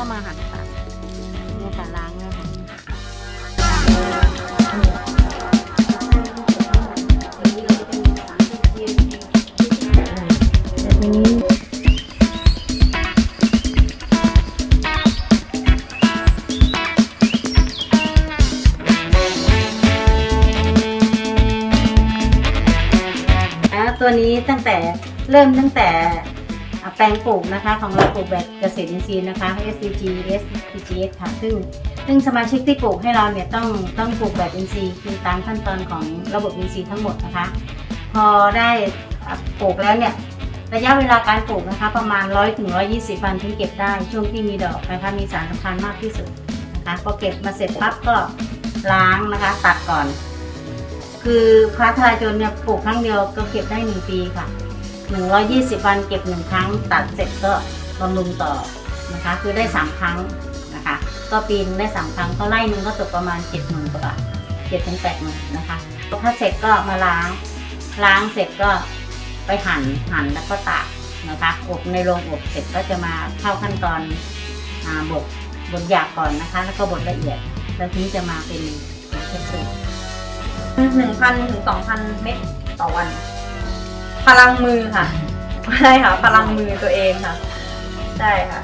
ก็มาหักค่ะเนี่ยค่ะล้างเลยค่ะแบบนี้ตัวนี้ตั้งแต่เริ่มตั้งแต่แปลงปลูกนะคะของเราปลูกแบบเกษตรอินทรีย์นะคะ S C G S P G S ค่ะซึ่งสมาชิกที่ปลูกให้เราเนี่ยต้องปลูกแบบอินทรีย์คือตามขั้นตอนของระบบอินทรีย์ทั้งหมดนะคะพอได้ปลูกแล้วเนี่ยระยะเวลาการปลูกนะคะประมาณ 100-120 วันถึงเก็บได้ช่วงที่มีดอกนะคะมีสารสำคัญมากที่สุดนะคะพอเก็บมาเสร็จปั๊บก็ล้างนะคะตัดก่อนคือฟ้าทลายโจรเนี่ยปลูกครั้งเดียวก็เก็บได้1ปีค่ะ120วันเก็บ1ครั้งตัดเสร็จก็บำรุงต่อนะคะคือได้3ครั้งนะคะก็ปีนึงได้3ครั้งก็ไร่นึงก็ตกประมาณ 70,000 กว่าบาท 7-8 หมื่นนะคะถ้าเสร็จก็มาล้างเสร็จก็ไปหั่นแล้วก็ตากนะคะอบในโรงอบเสร็จก็จะมาเข้าขั้นตอนบดหยาบก่อนนะคะแล้วก็บดละเอียดแล้วทีนี้จะมาเป็นเครื่องสูตร1,000 ถึง 2,000 เม็ดต่อวันพลังมือค่ะใช่ค่ะพลังมือตัวเองค่ะใช่ค่ะ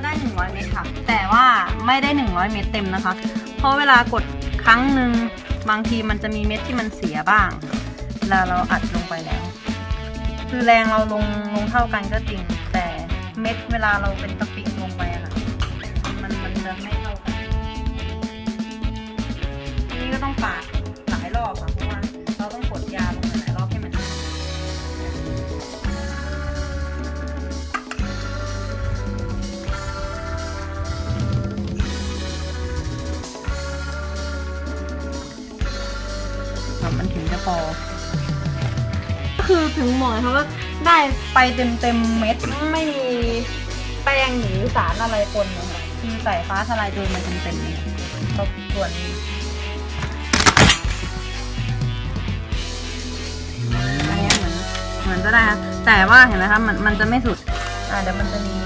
ได้100 เมตรค่ะแต่ว่าไม่ได้100 เมตรเต็มนะคะเพราะเวลากดครั้งหนึ่งบางทีมันจะมีเม็ดที่มันเสียบ้างเวลาเราอัดลงไปแล้วคือแรงเราลงเท่ากันก็จริงแต่เม็ดเวลาเราเป็นตะปิลงไปค่ะมันจะไม่เท่ากันทีนี้ก็ต้องปาดหลายรอบค่ะเพราะว่าเราต้องกดยาลงหลายรอบให้มันมันถึงจะพอคือถึงหมดนะคะว่าได้ไปเต็มเม็ดไม่มีแป้งหรือสารอะไรปนเลยค่ะคือใส่ฟ้าทลายโจรมาเต็มๆเนี่ยตบส่วนอันนี้เหมือนจะได้นะแต่ว่าเห็นไหมคะมันจะไม่สุดเดี๋ยวมันจะมี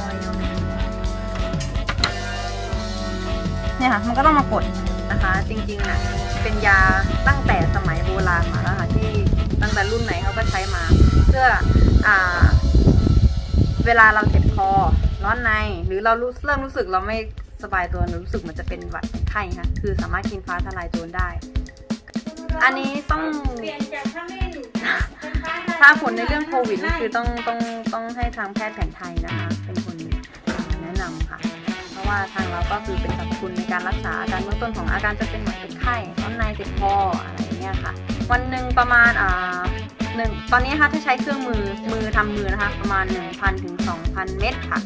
รอยย่นเนี่ยค่ะมันก็ต้องมากดนะคะจริงๆนะเป็นยาตั้งแต่สมัยโบราณมาแล้วค่ะที่ตั้งแต่รุ่นไหนเขาก็ใช้มาเพื่อเวลาเราเจ็บคอร้อนในหรือเราเริ่มรู้สึกเราไม่สบายตัวรู้สึกมันจะเป็นหวัดไข้ค่ะคือสามารถกินฟ้าทลายโจรได้อันนี้ต้องเปลี่ยนจากถ้าไม่อยู่ถ้าผลในเรื่องโควิดนี่คือต้องให้ทางแพทย์แผนไทยนะคะเป็นคนแนะนำค่ะเพราะว่าทางเราก็คือเป็นสรรพคุณในการรักษาอาการเบื้องต้นของอาการจะเป็นหวัดเป็นไข้ร้อนในเจ็บคออะไรเงี้ยค่ะวันหนึ่งประมาณ1ตอนนี้ค่ะถ้าใช้เครื่องมือทำมือนะคะประมาณ 1,000 ถึง 2,000 เม็ดค่ะ